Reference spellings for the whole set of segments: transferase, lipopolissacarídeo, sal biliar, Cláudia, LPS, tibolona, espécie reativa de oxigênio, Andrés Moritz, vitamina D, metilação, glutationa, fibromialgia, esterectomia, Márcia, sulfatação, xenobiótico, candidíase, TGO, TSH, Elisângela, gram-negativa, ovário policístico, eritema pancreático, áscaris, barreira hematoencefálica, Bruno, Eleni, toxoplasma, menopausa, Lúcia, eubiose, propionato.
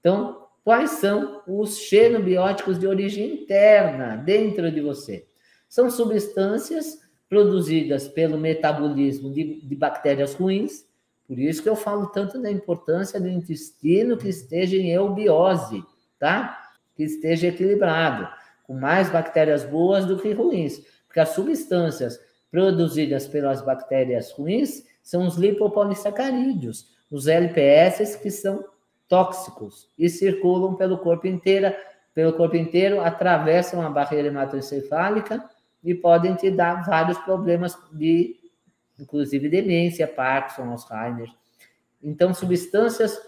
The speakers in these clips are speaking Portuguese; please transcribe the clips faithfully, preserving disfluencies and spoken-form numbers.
Então, quais são os xenobióticos de origem interna dentro de você? São substâncias produzidas pelo metabolismo de, de bactérias ruins. Por isso que eu falo tanto da importância do intestino que esteja em eubiose, tá? Que esteja equilibrado, com mais bactérias boas do que ruins. Porque as substâncias produzidas pelas bactérias ruins são os lipopolissacarídeos, os L P S que são tóxicos e circulam pelo corpo inteiro, pelo corpo inteiro, atravessam a barreira hematoencefálica e podem te dar vários problemas de inclusive demência, Parkinson, Alzheimer. Então, substâncias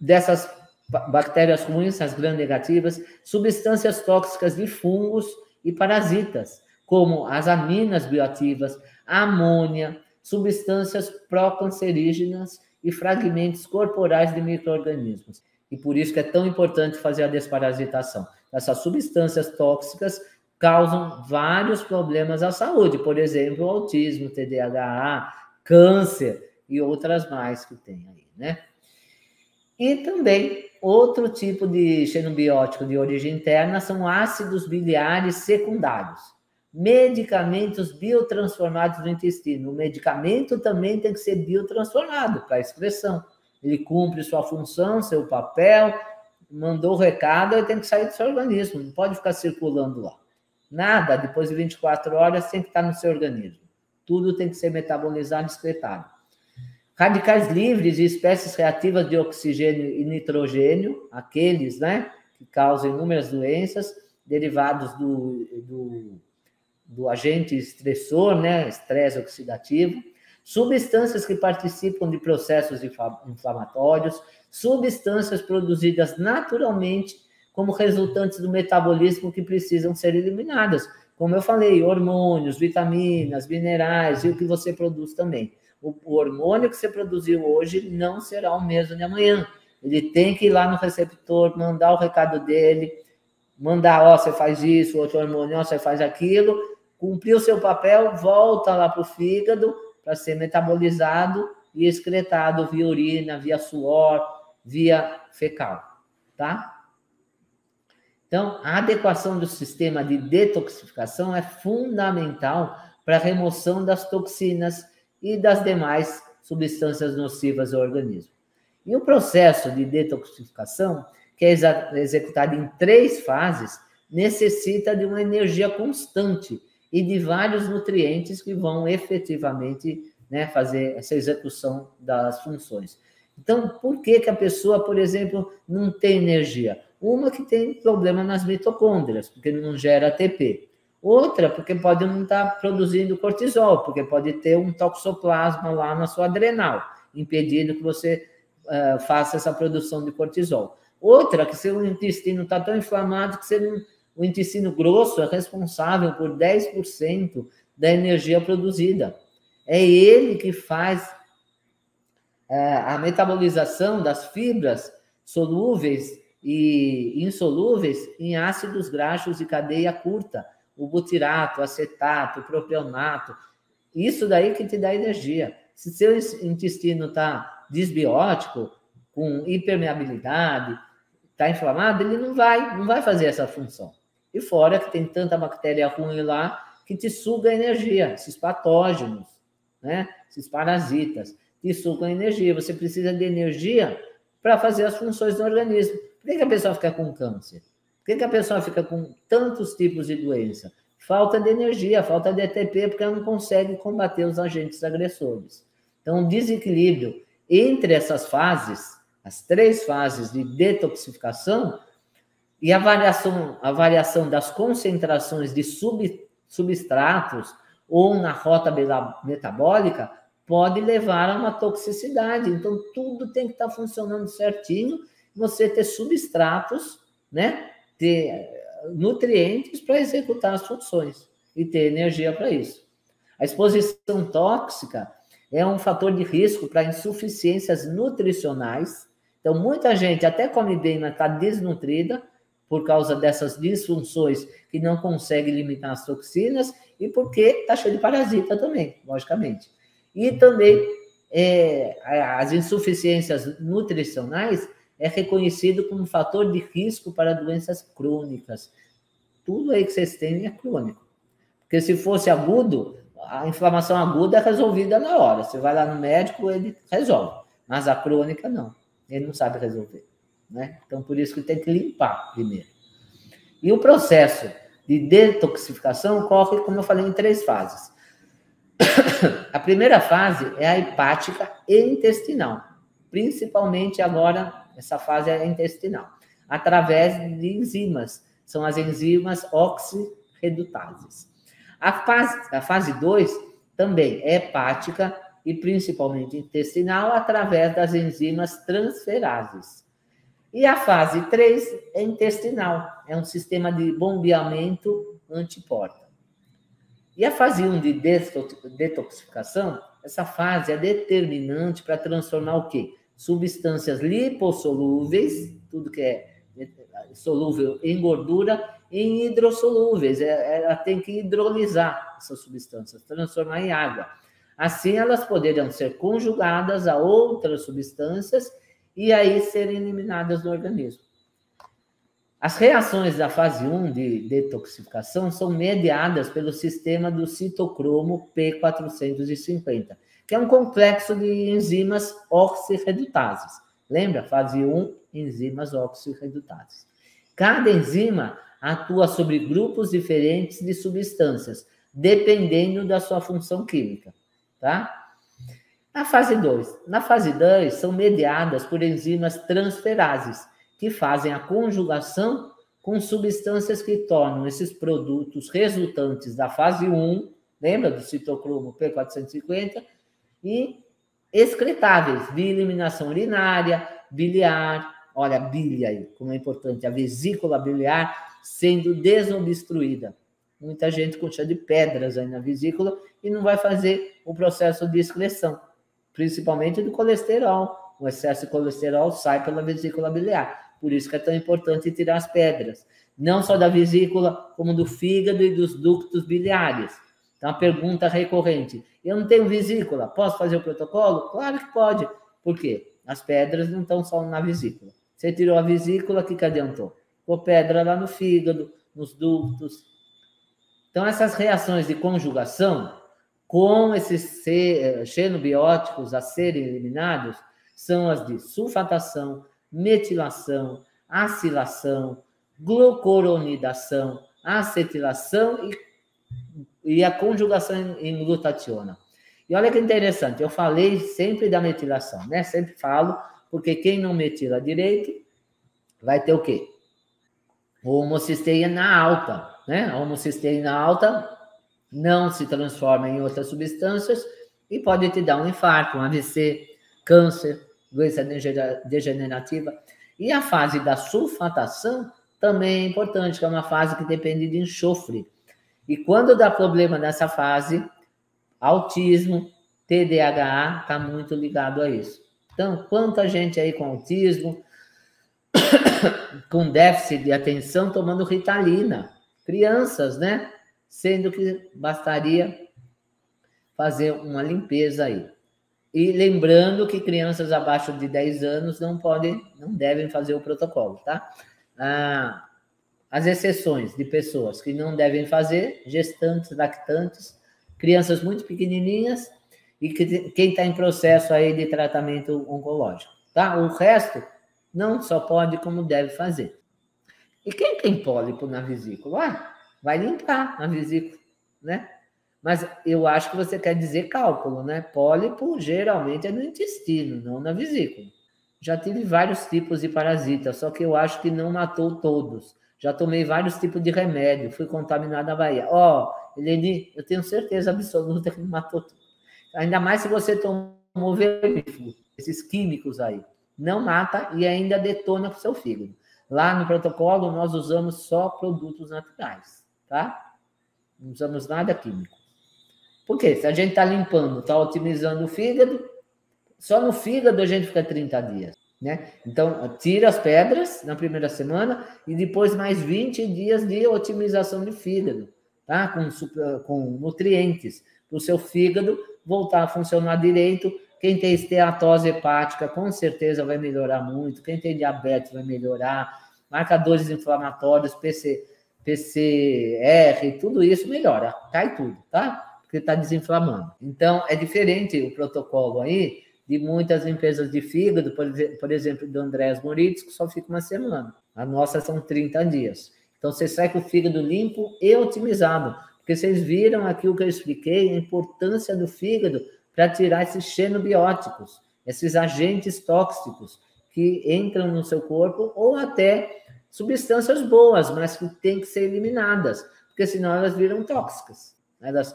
dessas bactérias ruins, as gram-negativas, substâncias tóxicas de fungos e parasitas, como as aminas bioativas, a amônia, substâncias pró-cancerígenas e fragmentos corporais de micro-organismos. E por isso que é tão importante fazer a desparasitação. Essas substâncias tóxicas causam vários problemas à saúde, por exemplo, autismo, T D A H, câncer e outras mais que tem aí, né? E também, outro tipo de xenobiótico de origem interna são ácidos biliares secundários, medicamentos biotransformados no intestino. O medicamento também tem que ser biotransformado para excreção. Ele cumpre sua função, seu papel, mandou o recado, ele tem que sair do seu organismo, não pode ficar circulando lá. Nada, depois de vinte e quatro horas, tem que estar no seu organismo. Tudo tem que ser metabolizado e excretado. Radicais livres e espécies reativas de oxigênio e nitrogênio, aqueles, né, que causam inúmeras doenças, derivados do, do, do agente estressor, né, estresse oxidativo, substâncias que participam de processos inflamatórios, substâncias produzidas naturalmente como resultantes do metabolismo que precisam ser eliminadas. Como eu falei, hormônios, vitaminas, minerais e o que você produz também. O, o hormônio que você produziu hoje não será o mesmo de amanhã. Ele tem que ir lá no receptor, mandar o recado dele, mandar, ó, você faz isso, outro hormônio, ó, você faz aquilo, cumpriu o seu papel, volta lá para o fígado para ser metabolizado e excretado via urina, via suor, via fecal, tá? Então, a adequação do sistema de detoxificação é fundamental para a remoção das toxinas e das demais substâncias nocivas ao organismo. E o processo de detoxificação, que é executado em três fases, necessita de uma energia constante e de vários nutrientes que vão efetivamente, né, fazer essa execução das funções. Então, por que que a pessoa, por exemplo, não tem energia? Uma que tem problema nas mitocôndrias, porque não gera A T P. Outra, porque pode não estar produzindo cortisol, porque pode ter um toxoplasma lá na sua adrenal, impedindo que você uh, faça essa produção de cortisol. Outra, que seu intestino está tão inflamado que você não, o intestino grosso é responsável por dez por cento da energia produzida. É ele que faz uh, a metabolização das fibras solúveis e insolúveis em ácidos graxos de cadeia curta, o butirato, o acetato, o propionato, isso daí que te dá energia. Se seu intestino está desbiótico, com hiperpermeabilidade, está inflamado, ele não vai, não vai fazer essa função. E fora que tem tanta bactéria ruim lá que te suga a energia, esses patógenos, né? Esses parasitas, te sugam a energia. Você precisa de energia para fazer as funções do organismo. Por que que a pessoa fica com câncer? Por que que a pessoa fica com tantos tipos de doença? Falta de energia, falta de A T P, porque ela não consegue combater os agentes agressores. Então, o desequilíbrio entre essas fases, as três fases de detoxificação, e a variação, a variação das concentrações de sub, substratos ou na rota metabólica, pode levar a uma toxicidade. Então, tudo tem que estar funcionando certinho, você ter substratos, né? Ter nutrientes para executar as funções e ter energia para isso. A exposição tóxica é um fator de risco para insuficiências nutricionais. Então, muita gente até come bem, mas está desnutrida por causa dessas disfunções que não consegue limitar as toxinas e porque está cheio de parasita também, logicamente. E também é, as insuficiências nutricionais é reconhecido como fator de risco para doenças crônicas. Tudo aí que vocês têm é crônico. Porque se fosse agudo, a inflamação aguda é resolvida na hora. Você vai lá no médico, ele resolve. Mas a crônica, não. Ele não sabe resolver, né? Então, por isso que tem que limpar primeiro. E o processo de detoxificação ocorre, como eu falei, em três fases. A primeira fase é a hepática intestinal. Principalmente agora, essa fase é intestinal. Através de enzimas. São as enzimas oxirredutases. A fase, a fase dois também é hepática e principalmente intestinal através das enzimas transferases. E a fase três é intestinal, é um sistema de bombeamento antiporta. E a fase um de detoxificação, essa fase é determinante para transformar o quê? Substâncias lipossolúveis, tudo que é solúvel em gordura, em hidrossolúveis. Ela tem que hidrolisar essas substâncias, transformar em água. Assim, elas poderão ser conjugadas a outras substâncias e aí serem eliminadas do organismo. As reações da fase um de detoxificação são mediadas pelo sistema do citocromo P quatrocentos e cinquenta, que é um complexo de enzimas oxirredutases. Lembra? Fase um, enzimas oxirredutases. Cada enzima atua sobre grupos diferentes de substâncias, dependendo da sua função química, tá? Na fase dois. Na fase dois, são mediadas por enzimas transferases, que fazem a conjugação com substâncias que tornam esses produtos resultantes da fase um, lembra do citocromo P quatrocentos e cinquenta, e excretáveis, via eliminação urinária, biliar, olha a bile aí, como é importante, a vesícula biliar sendo desobstruída. Muita gente com cheio de pedras aí na vesícula e não vai fazer o processo de excreção, principalmente do colesterol. O excesso de colesterol sai pela vesícula biliar, por isso que é tão importante tirar as pedras, não só da vesícula, como do fígado e dos ductos biliares. Então, a pergunta recorrente, eu não tenho vesícula, posso fazer o protocolo? Claro que pode. Por quê? As pedras não estão só na vesícula. Você tirou a vesícula, o que que adiantou? Ficou pedra lá no fígado, nos ductos. Então, essas reações de conjugação com esses xenobióticos a serem eliminados são as de sulfatação, metilação, acilação, glucuronidação, acetilação e e a conjugação em glutationa. E olha que interessante, eu falei sempre da metilação, né? Sempre falo, porque quem não metila direito vai ter o quê? Homocisteína alta, né? A homocisteína alta não se transforma em outras substâncias e pode te dar um infarto, um A V C, câncer, doença degenerativa. E a fase da sulfatação também é importante, que é uma fase que depende de enxofre. E quando dá problema nessa fase, autismo, T D A H, está muito ligado a isso. Então, quanta gente aí com autismo, com déficit de atenção, tomando Ritalina. Crianças, né? Sendo que bastaria fazer uma limpeza aí. E lembrando que crianças abaixo de dez anos não podem, não devem fazer o protocolo, tá? Ah... As exceções de pessoas que não devem fazer, gestantes, lactantes, crianças muito pequenininhas e que, quem está em processo aí de tratamento oncológico, tá? O resto não só pode como deve fazer. E quem tem pólipo na vesícula? Ah, vai limpar a vesícula, né? Mas eu acho que você quer dizer cálculo, né? Pólipo geralmente é no intestino, não na vesícula. Já tive vários tipos de parasitas, só que eu acho que não matou todos. Já tomei vários tipos de remédio, fui contaminado na Bahia. Ó, oh, Eleni, eu tenho certeza absoluta que me matou tudo. Ainda mais se você tomou vermífugo, esses químicos aí. Não mata e ainda detona para o seu fígado. Lá no protocolo, nós usamos só produtos naturais, tá? Não usamos nada químico. Por quê? Se a gente está limpando, está otimizando o fígado, só no fígado a gente fica trinta dias. Né? Então, tira as pedras na primeira semana e depois mais vinte dias de otimização de fígado, tá? Com, com nutrientes, para o seu fígado voltar a funcionar direito, Quem tem esteatose hepática, com certeza vai melhorar muito. Quem tem diabetes vai melhorar. Marcadores inflamatórios, P C, P C R, tudo isso melhora. Cai tudo, tá? Porque tá desinflamando. Então, é diferente o protocolo aí de muitas limpezas de fígado, por exemplo, do Andrés Moritz, que só fica uma semana. A nossa são trinta dias. Então, você sai com o fígado limpo e otimizado. Porque vocês viram aqui o que eu expliquei, a importância do fígado para tirar esses xenobióticos, esses agentes tóxicos que entram no seu corpo, ou até substâncias boas, mas que têm que ser eliminadas, porque senão elas viram tóxicas. Elas,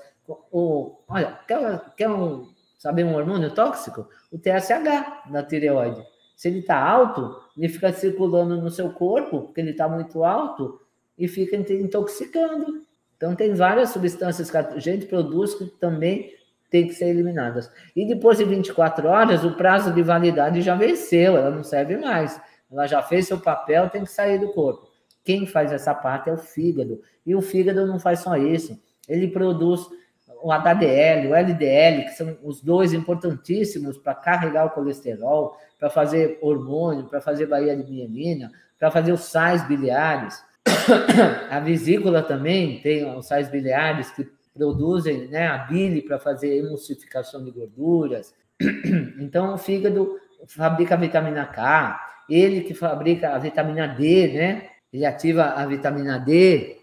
ou, olha, quer, quer um, sabe, um hormônio tóxico? O T S H da tireoide. Se ele está alto, ele fica circulando no seu corpo, porque ele está muito alto, e fica intoxicando. Então, tem várias substâncias que a gente produz que também tem que ser eliminadas. E depois de vinte e quatro horas, o prazo de validade já venceu, ela não serve mais. Ela já fez seu papel, tem que sair do corpo. Quem faz essa parte é o fígado. E o fígado não faz só isso. Ele produz o H D L, o L D L, que são os dois importantíssimos para carregar o colesterol, para fazer hormônio, para fazer baía de mielina, para fazer os sais biliares. A vesícula também tem os sais biliares que produzem, né, a bile para fazer emulsificação de gorduras. Então, o fígado fabrica a vitamina K, ele que fabrica a vitamina D, né? Ele ativa a vitamina D,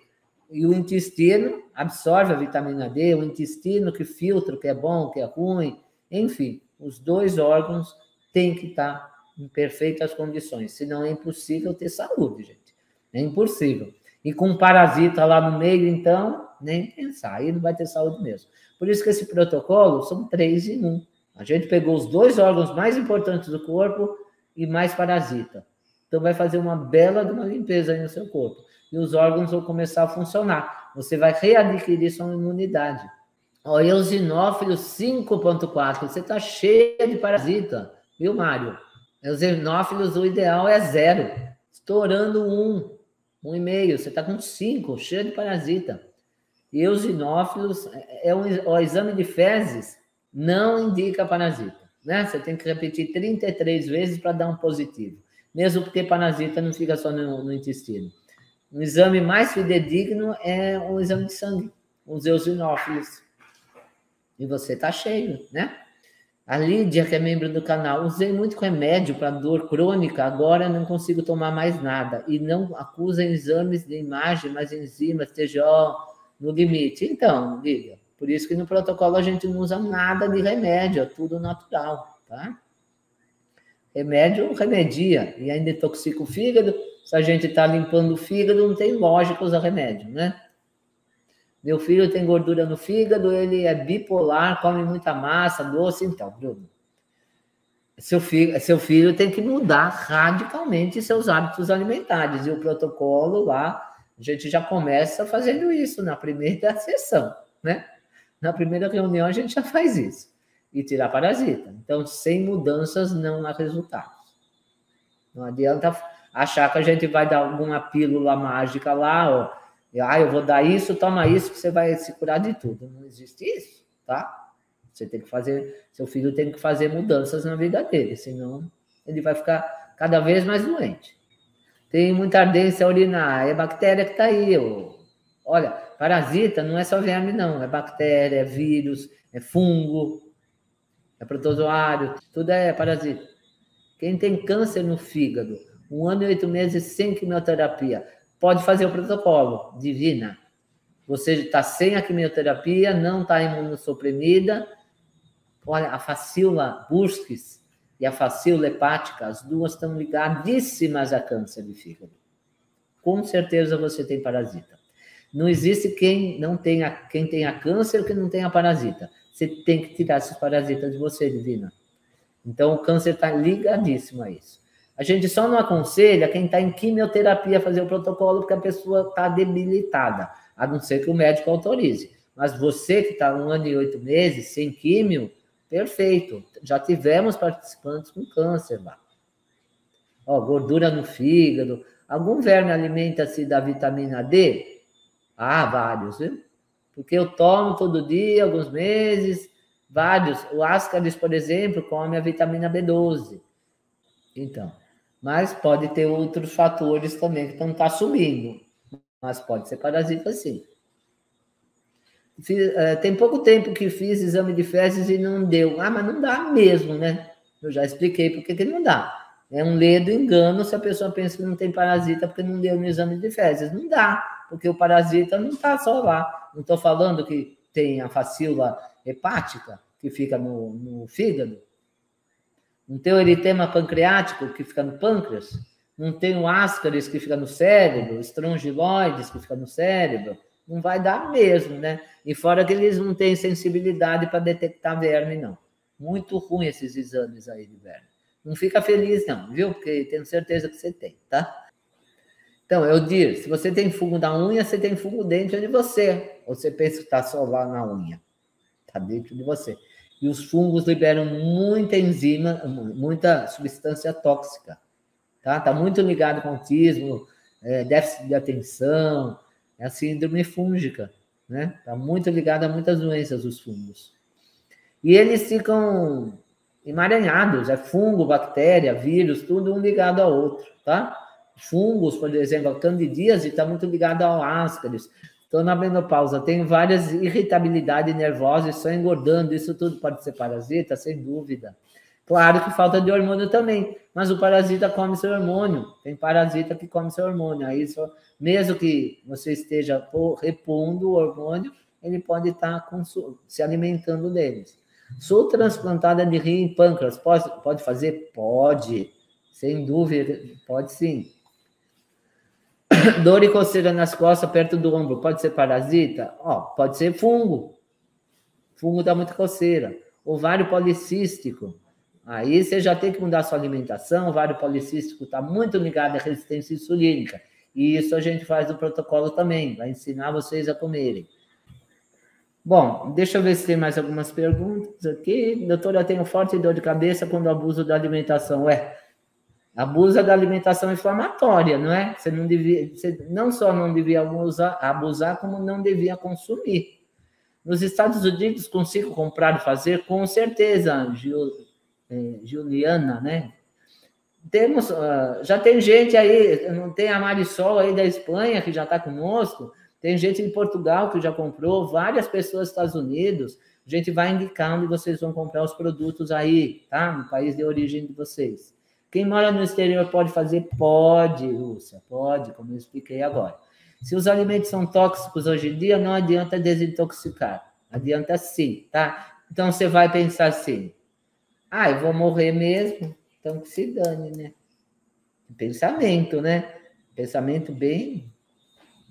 e o intestino absorve a vitamina D, o intestino que filtra o que é bom, o que é ruim, enfim, os dois órgãos têm que estar em perfeitas condições, senão é impossível ter saúde, gente. É impossível. E com um parasita lá no meio, então, nem pensar, aí não vai ter saúde mesmo. Por isso que esse protocolo são três em um. A gente pegou os dois órgãos mais importantes do corpo e mais parasita. Então vai fazer uma bela de uma limpeza aí no seu corpo. E os órgãos vão começar a funcionar. Você vai readquirir sua imunidade. Ó, eosinófilo cinco ponto quatro. Você está cheia de parasita, viu, Mário? Eosinófilos, o ideal é zero. Estourando um, um e meio. Você está com cinco, cheia de parasita. Eosinófilos, é um, o exame de fezes não indica parasita, né? Você tem que repetir trinta e três vezes para dar um positivo. Mesmo porque parasita não fica só no, no intestino. Um exame mais fidedigno é um exame de sangue, os eosinófilos. E você tá cheio, né? A Lídia, que é membro do canal, usei muito remédio para dor crônica, agora não consigo tomar mais nada. E não acusem exames de imagem, mas enzimas, T G O, no limite. Então, Lídia, por isso que no protocolo a gente não usa nada de remédio, é tudo natural, tá? Remédio remedia, e ainda intoxica o fígado. Se a gente está limpando o fígado, não tem lógica usar remédio, né? Meu filho tem gordura no fígado, ele é bipolar, come muita massa, doce, então, Bruno. Seu filho, seu filho tem que mudar radicalmente seus hábitos alimentares, e o protocolo lá, a gente já começa fazendo isso na primeira sessão, né? Na primeira reunião a gente já faz isso. E tirar parasita. Então, sem mudanças, não há resultados. Não adianta achar que a gente vai dar alguma pílula mágica lá, ó. Ah, eu vou dar isso, toma isso, que você vai se curar de tudo. Não existe isso, tá? Você tem que fazer, seu filho tem que fazer mudanças na vida dele, senão ele vai ficar cada vez mais doente. Tem muita ardência urinar, é bactéria que tá aí, ó. Olha, parasita não é só verme, não. É bactéria, é vírus, é fungo, é protozoário, tudo é parasita. Quem tem câncer no fígado, um ano e oito meses sem quimioterapia, pode fazer o protocolo, Divina. Você está sem a quimioterapia, não está imunossuprimida. Olha, a fascíola bursis e a fascíola hepática, as duas estão ligadíssimas a câncer de fígado. Com certeza você tem parasita. Não existe quem não tenha, quem tenha câncer que não tenha parasita. Você tem que tirar esses parasitas de você, Divina. Então, o câncer está ligadíssimo a isso. A gente só não aconselha quem está em quimioterapia fazer o protocolo, porque a pessoa está debilitada, a não ser que o médico autorize. Mas você que está um ano e oito meses sem químio, perfeito. Já tivemos participantes com câncer lá. Ó, gordura no fígado. Algum verme alimenta-se da vitamina D? Ah, vários, viu? Porque eu tomo todo dia, alguns meses, Vários, o áscaris, por exemplo, come a vitamina B doze. Então, mas pode ter outros fatores também que não está sumindo. Mas pode ser parasita, sim. Fiz, é, tem pouco tempo que fiz exame de fezes e não deu. Ah, mas não dá mesmo, né? Eu já expliquei por que não dá. É um ledo engano se a pessoa pensa que não tem parasita porque não deu no exame de fezes. Não dá, porque o parasita não está só lá. Não estou falando que tem a fascíola hepática, que fica no, no fígado. Não tem o eritema pancreático, que fica no pâncreas. Não tem o áscaris, que fica no cérebro. Estrongiloides, que fica no cérebro. Não vai dar mesmo, né? E fora que eles não têm sensibilidade para detectar verme, não. Muito ruim esses exames aí de verme. Não fica feliz, não, viu? Porque tenho certeza que você tem, tá? Então, eu digo, se você tem fungo na unha, você tem fungo dentro de você. Ou você pensa que está só lá na unha. Está dentro de você. E os fungos liberam muita enzima, muita substância tóxica. Tá? Tá muito ligado com autismo, é, déficit de atenção, é a síndrome fúngica, né? Tá muito ligado a muitas doenças, os fungos. E eles ficam emaranhados, é fungo, bactéria, vírus, tudo um ligado ao outro, tá? Fungos, por exemplo, a candidíase está muito ligado ao áscaris. Estou na menopausa, tenho várias irritabilidades nervosas, só engordando, isso tudo pode ser parasita, sem dúvida. Claro que falta de hormônio também, mas o parasita come seu hormônio, tem parasita que come seu hormônio, aí só, mesmo que você esteja repondo o hormônio, ele pode estar tá se alimentando deles. Sou transplantada de rim e pâncreas, pode, pode fazer? Pode, sem dúvida, pode sim. Dor e coceira nas costas, perto do ombro, pode ser parasita? Ó, pode ser fungo. Fungo dá muita coceira. Ovário policístico, aí você já tem que mudar a sua alimentação, o ovário policístico está muito ligado à resistência insulínica, e isso a gente faz no protocolo também, vai ensinar vocês a comerem. Bom, deixa eu ver se tem mais algumas perguntas aqui. Doutora, eu tenho forte dor de cabeça quando abuso da alimentação. Ué, abusa da alimentação inflamatória, não é? Você não devia, você não só não devia abusar, abusar, como não devia consumir. Nos Estados Unidos, consigo comprar e fazer? Com certeza, Gil, eh, Juliana, né? Temos, uh, já tem gente aí, não tem a Marisol aí da Espanha, que já está conosco. Tem gente em Portugal que já comprou, várias pessoas nos Estados Unidos. A gente vai indicar onde vocês vão comprar os produtos aí, tá? No país de origem de vocês. Quem mora no exterior pode fazer? Pode, Lúcia, pode, como eu expliquei agora. Se os alimentos são tóxicos hoje em dia, não adianta desintoxicar. Adianta sim, tá? Então você vai pensar assim, ah, eu vou morrer mesmo? Então que se dane, né? Pensamento, né? Pensamento bem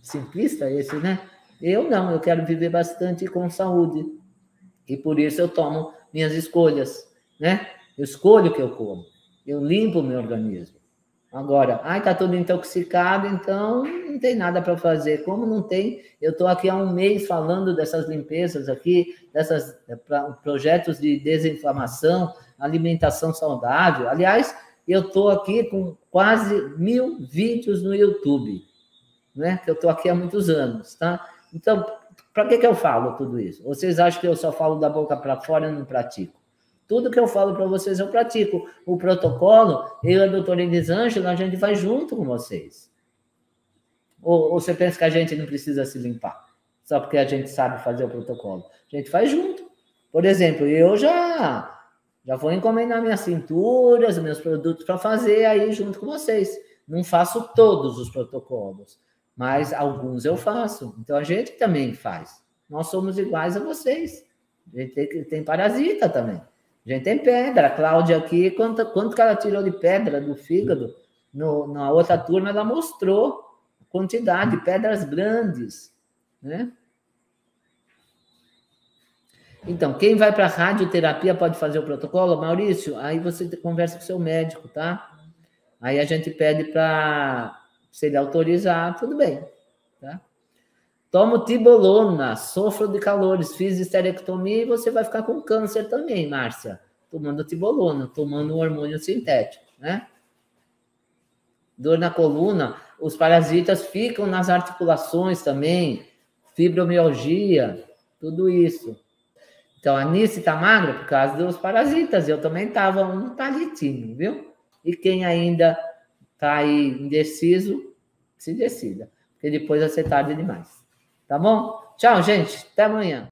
simplista esse, né? Eu não, eu quero viver bastante com saúde. E por isso eu tomo minhas escolhas, né? Eu escolho o que eu como. Eu limpo o meu organismo. Agora, ai, tá tudo intoxicado, então não tem nada para fazer. Como não tem? Eu tô aqui há um mês falando dessas limpezas aqui, dessas projetos de desinflamação, alimentação saudável. Aliás, eu tô aqui com quase mil vídeos no YouTube, né? Que eu estou aqui há muitos anos, tá? Então, para que que eu falo tudo isso? Vocês acham que eu só falo da boca para fora e não pratico? Tudo que eu falo para vocês eu pratico. O protocolo, eu e a doutora Elisângela, a gente vai junto com vocês. Ou, ou você pensa que a gente não precisa se limpar, só porque a gente sabe fazer o protocolo? A gente faz junto. Por exemplo, eu já, já vou encomendar minhas cinturas, meus produtos para fazer aí junto com vocês. Não faço todos os protocolos, mas alguns eu faço. Então, a gente também faz. Nós somos iguais a vocês. A gente tem, tem parasita também. A gente tem pedra. A Cláudia aqui, quanto, quanto que ela tirou de pedra do fígado? No, na outra turma, ela mostrou a quantidade de pedras grandes, né? Então, quem vai para radioterapia pode fazer o protocolo? Maurício, aí você conversa com o seu médico, tá? Aí a gente pede para... Se ele autorizar, tudo bem, tá? Tomo tibolona, sofro de calores, fiz esterectomia e você vai ficar com câncer também, Márcia. Tomando tibolona, tomando um hormônio sintético, né? Dor na coluna, os parasitas ficam nas articulações também, fibromialgia, tudo isso. Então, a Anice está magra por causa dos parasitas. Eu também estava um palitinho, viu? E quem ainda está aí indeciso, se decida. Porque depois é tarde demais. Tá bom? Tchau, gente. Até amanhã.